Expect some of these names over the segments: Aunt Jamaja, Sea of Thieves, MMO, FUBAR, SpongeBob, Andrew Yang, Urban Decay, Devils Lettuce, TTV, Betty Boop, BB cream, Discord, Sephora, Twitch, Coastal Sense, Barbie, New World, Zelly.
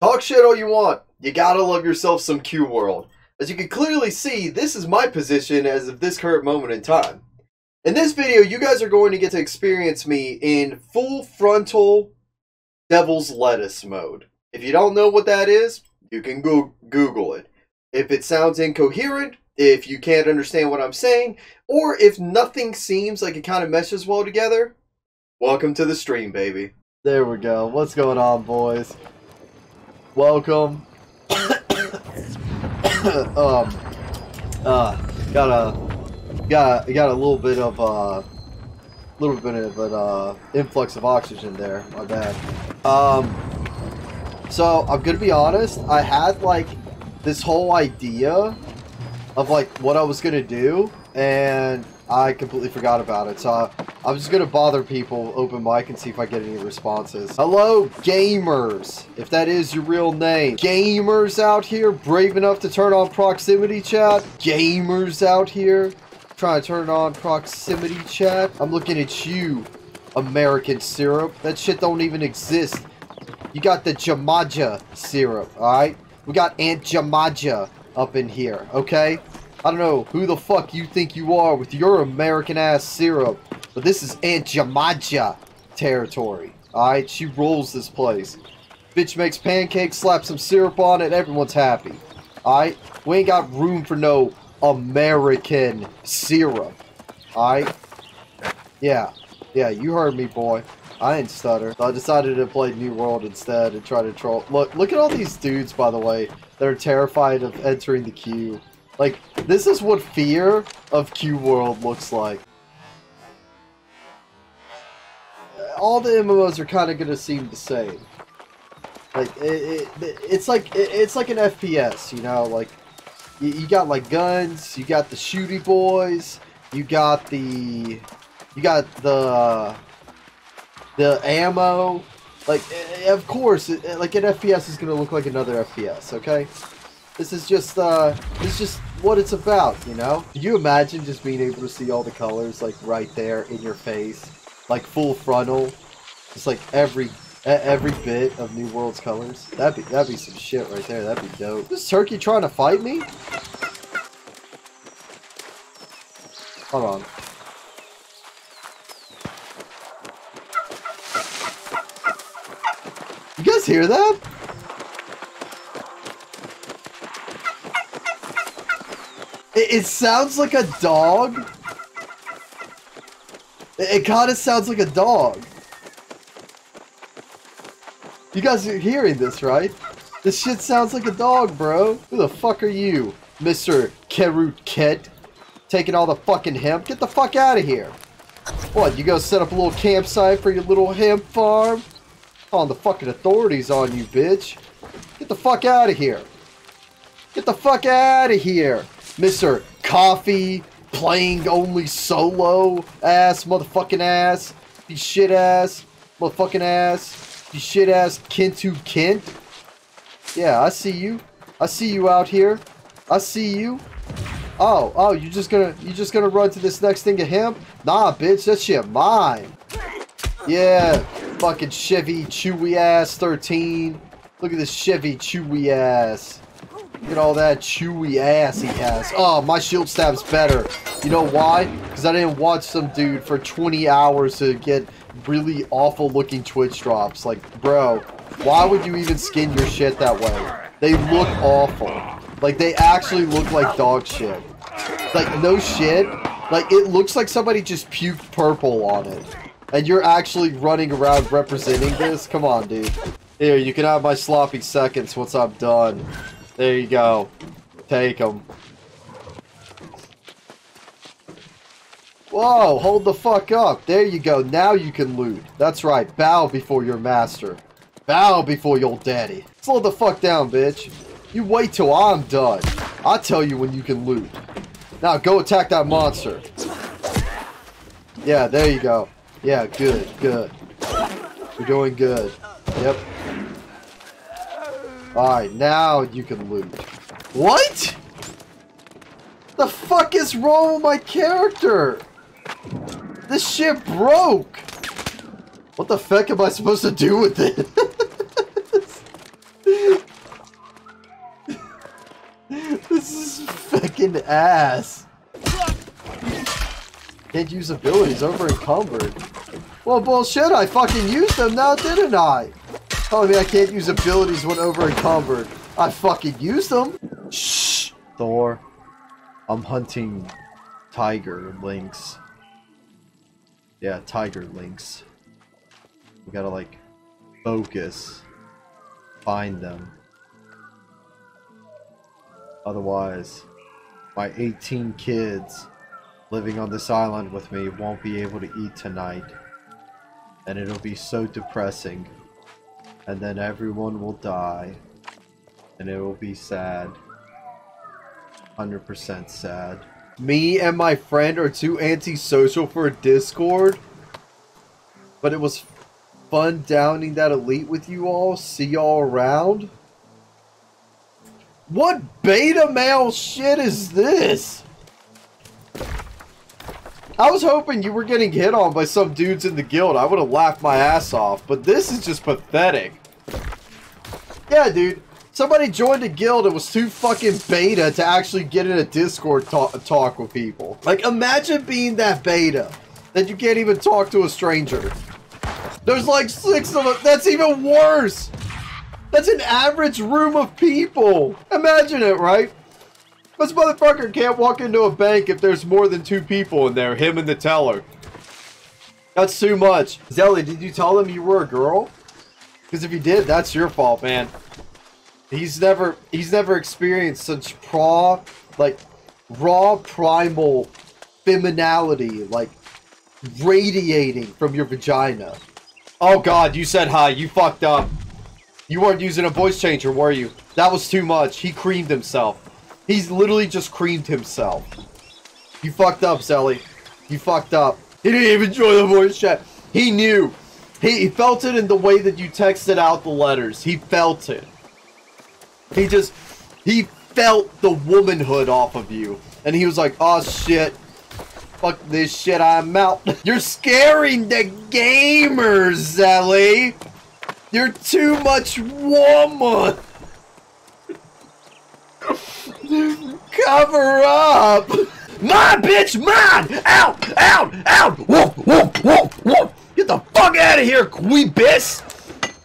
Talk shit all you want. You gotta love yourself some Q World. As you can clearly see, this is my position as of this current moment in time. In this video, you guys are going to get to experience me in full frontal devil's lettuce mode. If you don't know what that is, you can Google it. If it sounds incoherent, if you can't understand what I'm saying, or if nothing seems like it kind of meshes well together, welcome to the stream, baby. There we go. What's going on, boys? Welcome. got a little bit of influx of oxygen there. My bad. So I'm gonna be honest. I had like this whole idea of like what I was gonna do, and I completely forgot about it. So I'm just gonna bother people open mic and see if I get any responses. Hello, gamers, if that is your real name. Gamers out here, brave enough to turn on proximity chat. Gamers out here, trying to turn on proximity chat. I'm looking at you, American syrup. That shit don't even exist. You got the Jamaja syrup, all right? We got Aunt Jamaja up in here, okay? I don't know who the fuck you think you are with your American ass syrup, but this is Aunt Jamaja territory. Alright, she rules this place. Bitch makes pancakes, slaps some syrup on it, everyone's happy. Alright, we ain't got room for no American syrup. Alright? Yeah, you heard me, boy. I didn't stutter. So I decided to play New World instead and try to troll. Look at all these dudes, by the way, that are terrified of entering the queue. Like, this is what fear of Q World looks like. All the MMOs are kind of gonna seem the same. Like, it's like an FPS, you know. Like, you got like guns, you got the shooty boys, you got the ammo. Like, of course, like an FPS is gonna look like another FPS, okay? This is just what it's about, you know? Can you imagine just being able to see all the colors, like, right there in your face? Like, full frontal? Just, like, every bit of New World's colors? That'd be some shit right there. That'd be dope. Is this turkey trying to fight me? Hold on. You guys hear that? It sounds like a dog. It kind of sounds like a dog. You guys are hearing this, right? This shit sounds like a dog, bro. Who the fuck are you, Mr. Kerut Ket? Taking all the fucking hemp? Get the fuck out of here. What, you go set up a little campsite for your little hemp farm? Calling the fucking authorities on you, bitch. Get the fuck out of here. Get the fuck out of here. Mr. Coffee, playing only solo, ass, motherfucking ass, you shit ass, motherfucking ass, you shit ass, Kintu Kent. Yeah, I see you. I see you out here. I see you. Oh, you just gonna run to this next thing of him? Nah, bitch, that shit mine. Yeah, fucking Chevy Chewy ass 13. Look at this Chevy Chewy ass. Look at all that chewy ass he has. Oh, my shield stab's better. You know why? Because I didn't watch some dude for 20 hours to get really awful looking Twitch drops. Like, bro, why would you even skin your shit that way? They look awful. Like, they actually look like dog shit. Like, no shit. Like, it looks like somebody just puked purple on it. And you're actually running around representing this? Come on, dude. Here, you can have my sloppy seconds once I'm done. There you go. Take them. Whoa, hold the fuck up. There you go. Now you can loot. That's right. Bow before your master. Bow before your daddy. Slow the fuck down, bitch. You wait till I'm done. I'll tell you when you can loot. Now go attack that monster. Yeah, there you go. Yeah, good. You're doing good. Yep. Alright, now you can loot. What? The fuck is wrong with my character? This shit broke. What the fuck am I supposed to do with it? fucking ass. Can't use abilities, over encumbered. Well, bullshit, I fucking used them now, didn't I? Telling me I can't use abilities when over encumbered. I fucking used them. Shh, Thor. I'm hunting tiger lynx. Yeah, tiger lynx. We gotta, like, focus. Find them. Otherwise, my 18 kids living on this island with me won't be able to eat tonight. And it'll be so depressing. And then everyone will die. And it will be sad. 100% sad. Me and my friend are too antisocial for Discord. But it was fun downing that elite with you all. See y'all around. What beta male shit is this? I was hoping you were getting hit on by some dudes in the guild. I would have laughed my ass off, but this is just pathetic. Yeah, dude. Somebody joined a guild and was too fucking beta to actually get in a Discord talk with people. Like, imagine being that beta that you can't even talk to a stranger. There's like 6 of them. That's even worse. That's an average room of people. Imagine it, right? This motherfucker can't walk into a bank if there's more than 2 people in there, him and the teller. That's too much. Zelly, did you tell him you were a girl? Because if you did, that's your fault, man. He's never experienced such raw primal femininity, like, radiating from your vagina. Oh god, you said hi, you fucked up. You weren't using a voice changer, were you? That was too much. He creamed himself. He's literally just creamed himself. You fucked up, Zelly. You fucked up. He didn't even join the voice chat. He knew. He felt it in the way that you texted out the letters. He felt it. He felt the womanhood off of you. And he was like, oh shit. Fuck this shit, I'm out. You're scaring the gamers, Zelly. You're too much woman! Cover up! My bitch, mine! Out! Out! Out! Woof! Woof! Woof! Woof! Get the fuck out of here, queebiss!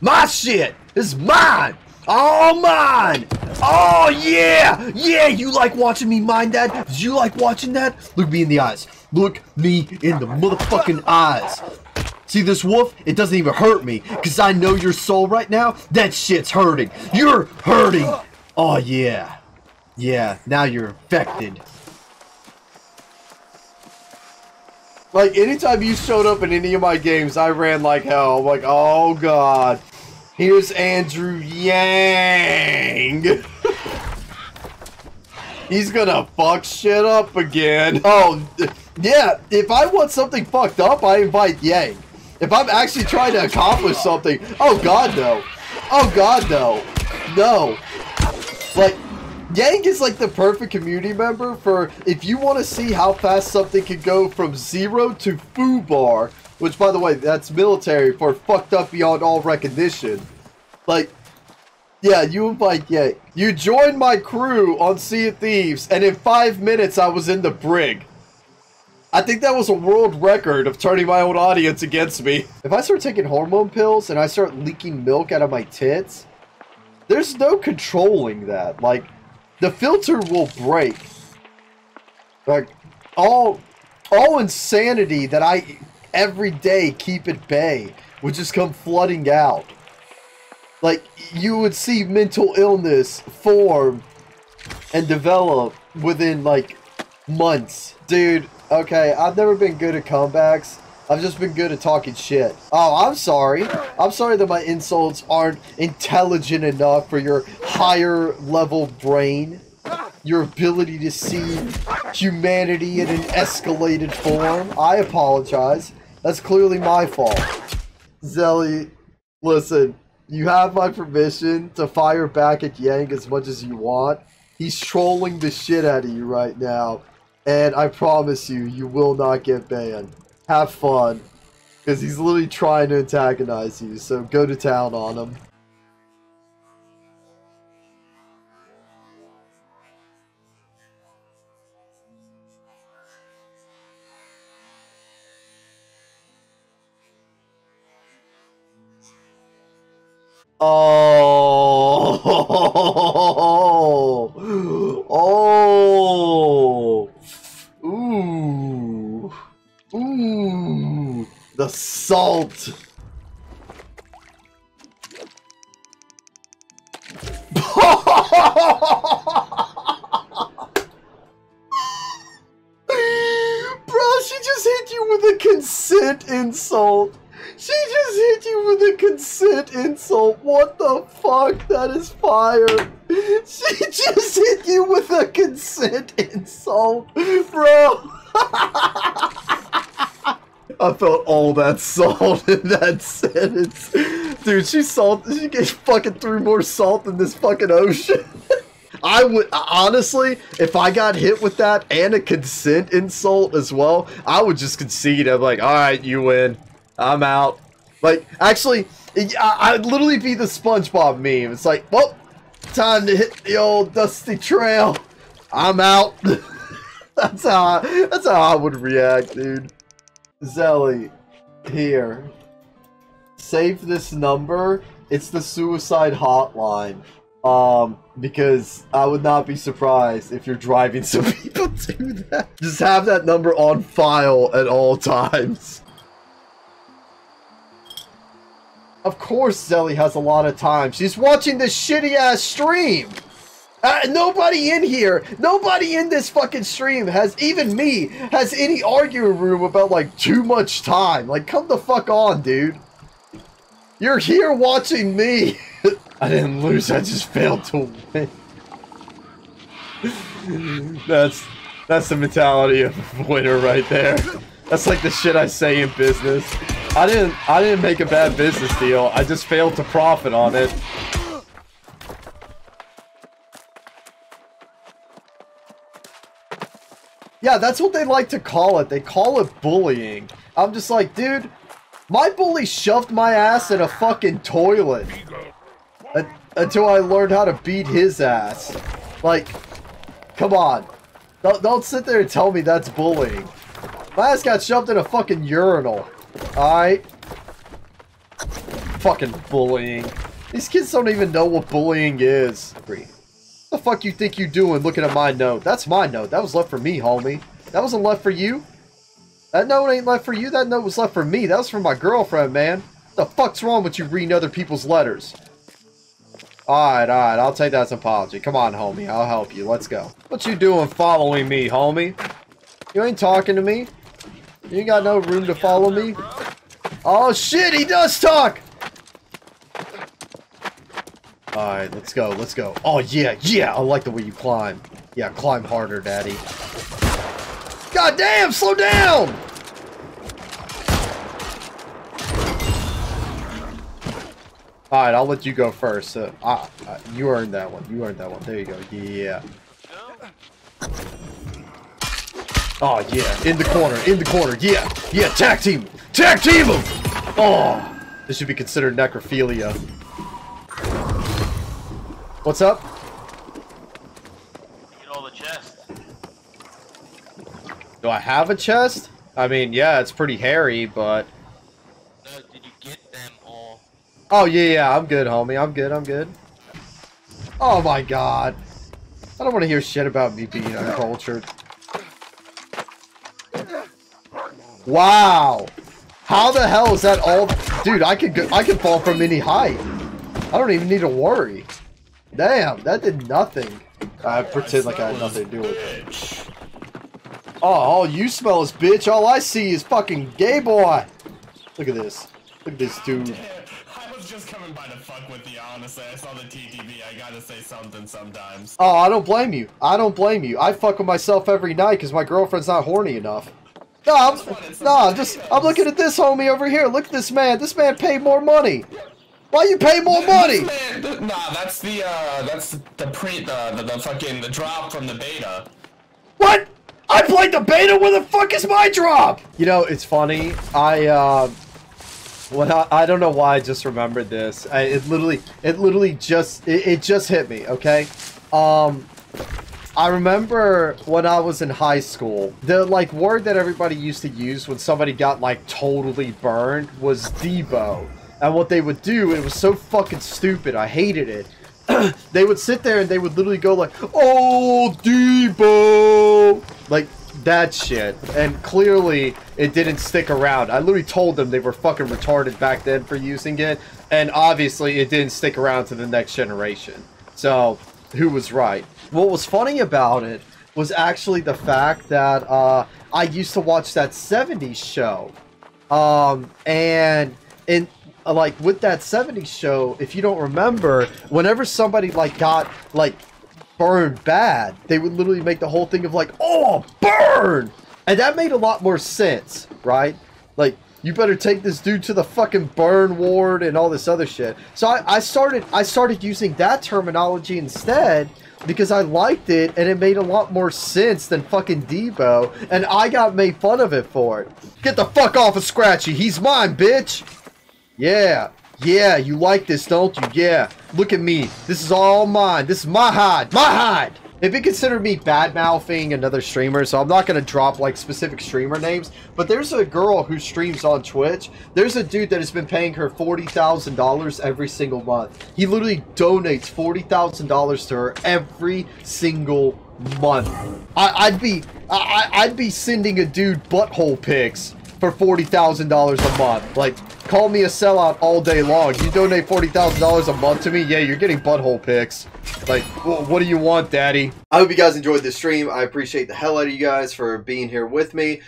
My shit! It's mine! All mine! Oh yeah! Yeah, you like watching me mine that? Did you like watching that? Look me in the eyes. Look me in the motherfucking eyes. See this wolf? It doesn't even hurt me, because I know your soul right now. That shit's hurting. You're hurting. Oh, yeah. Yeah, now you're infected. Like, anytime you showed up in any of my games, I ran like hell. I'm like, oh, God. Here's Andrew Yang. He's gonna fuck shit up again. Oh, yeah. If I want something fucked up, I invite Yang. If I'm actually trying to accomplish something, oh god no, oh god no, no. Like, Yang is like the perfect community member for if you want to see how fast something can go from 0 to FUBAR, which by the way, that's military for fucked up beyond all recognition. Like, yeah, you invite Yang. You joined my crew on Sea of Thieves, and in 5 minutes I was in the brig. I think that was a world record of turning my own audience against me. If I start taking hormone pills and I start leaking milk out of my tits, there's no controlling that. Like, the filter will break. Like, all insanity that I every day keep at bay would just come flooding out. Like, you would see mental illness form and develop within, like, months. Dude. Okay, I've never been good at comebacks. I've just been good at talking shit. Oh, I'm sorry. I'm sorry that my insults aren't intelligent enough for your higher level brain. Your ability to see humanity in an escalated form. I apologize. That's clearly my fault. Zelly, listen. You have my permission to fire back at Yang as much as you want. He's trolling the shit out of you right now. And I promise you, you will not get banned. Have fun. Because he's literally trying to antagonize you, so go to town on him. Oh! Oh! Ooh! Ooh! The salt! Consent insult. She just hit you with a consent insult. What the fuck? That is fire. She just hit you with a consent insult, bro. I felt all that salt in that sentence, dude. She gave fucking 3 more salt than this fucking ocean. I would, honestly, if I got hit with that and a consent insult as well, I would just concede. I'm like, alright, you win. I'm out. Like, actually, I'd literally be the SpongeBob meme. It's like, well, time to hit the old dusty trail. I'm out. That's how I would react, dude. Zelly, here. Save this number. It's the suicide hotline. Because I would not be surprised if you're driving some people to that. Just have that number on file at all times. Of course Zelly has a lot of time. She's watching this shitty ass stream. Nobody in here, nobody in this fucking stream has, even me, has any arguing room about like too much time. Like come the fuck on, dude. You're here watching me. I didn't lose, I just failed to win. That's the mentality of a winner right there. That's like the shit I say in business. I didn't make a bad business deal, I just failed to profit on it. Yeah, that's what they like to call it. They call it bullying. I'm just like, dude, my bully shoved my ass in a fucking toilet. Until I learned how to beat his ass. Like, come on. Don't sit there and tell me that's bullying. My ass got shoved in a fucking urinal. Alright? Fucking bullying. These kids don't even know what bullying is. What the fuck you think you doing looking at my note? That's my note. That was left for me, homie. That wasn't left for you. That note ain't left for you. That note was left for me. That was for my girlfriend, man. What the fuck's wrong with you reading other people's letters? Alright, I'll take that as an apology. Come on, homie, I'll help you. Let's go. What you doing following me, homie? You ain't talking to me. You ain't got no room to follow me. Oh shit, he does talk! Alright, let's go, let's go. Oh yeah, yeah, I like the way you climb. Yeah, climb harder, daddy. God damn, slow down! Alright, I'll let you go first. You earned that one. You earned that one. There you go. Yeah. Oh, yeah. In the corner. In the corner. Yeah. Yeah. Tag team. Tag team him! Oh. This should be considered necrophilia. What's up? Get all the chest. Do I have a chest? I mean, yeah, it's pretty hairy, but... Oh, yeah, I'm good, homie. I'm good. Oh, my God. I don't want to hear shit about me being uncultured. Wow. How the hell is that all... Dude, I could fall from any height. I don't even need to worry. Damn, that did nothing. I pretend like I had nothing to do with it. Oh, all you smell is bitch. All I see is fucking gay boy. Look at this. Look at this dude. Just coming by to fuck with you, honestly. I saw the TTV. I gotta say something sometimes. Oh, I don't blame you. I don't blame you. I fuck with myself every night because my girlfriend's not horny enough. No, I'm looking at this homie over here. Look at this man. This man paid more money. Why you pay more money? Nah, that's the drop from the beta. What? I played the beta. Where the fuck is my drop? You know, it's funny. I don't know why I just remembered this. It just hit me, okay? I remember when I was in high school, the like word that everybody used to use when somebody got like totally burned was Debo. And what they would do, it was so fucking stupid, I hated it. They would sit there and they would literally go like, "Oh, Debo!" Like, that shit. And clearly, it didn't stick around. I literally told them they were fucking retarded back then for using it. And obviously, it didn't stick around to the next generation. So, who was right? What was funny about it was actually the fact that I used to watch that 70s show. And like, with that 70s show, if you don't remember, whenever somebody, like, got, like, burned bad, they would literally make the whole thing of, like, "Oh, burn!" And that made a lot more sense, right? Like, you better take this dude to the fucking burn ward and all this other shit. So I started using that terminology instead, because I liked it, and it made a lot more sense than fucking Debo, and I got made fun of it for it. "Get the fuck off of Scratchy, he's mine, bitch!" "Yeah, yeah, you like this, don't you? Yeah, look at me, this is all mine, this is my hide, my hide!" They've been considered me bad-mouthing another streamer, so I'm not gonna drop, like, specific streamer names, but there's a girl who streams on Twitch. There's a dude that has been paying her $40,000 every single month. He literally donates $40,000 to her every single month. I'd be sending a dude butthole pics for $40,000 a month. Like, call me a sellout all day long. You donate $40,000 a month to me? Yeah, you're getting butthole pics. Like, what do you want, daddy? I hope you guys enjoyed this stream. I appreciate the hell out of you guys for being here with me.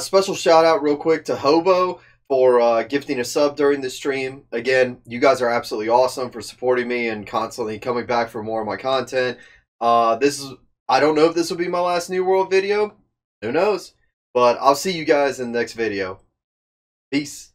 Special shout out real quick to Hobo for gifting a sub during this stream. Again, you guys are absolutely awesome for supporting me and constantly coming back for more of my content. I don't know if this will be my last New World video. Who knows? But I'll see you guys in the next video. Peace.